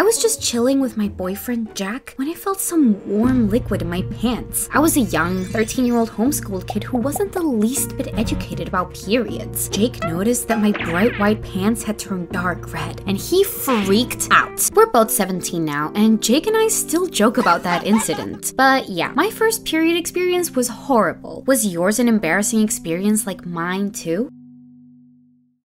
I was just chilling with my boyfriend Jack when I felt some warm liquid in my pants. I was a young 13-year-old homeschooled kid who wasn't the least bit educated about periods. Jake noticed that my bright white pants had turned dark red and he freaked out. We're both 17 now and Jake and I still joke about that incident. But yeah, my first period experience was horrible. Was yours an embarrassing experience like mine too?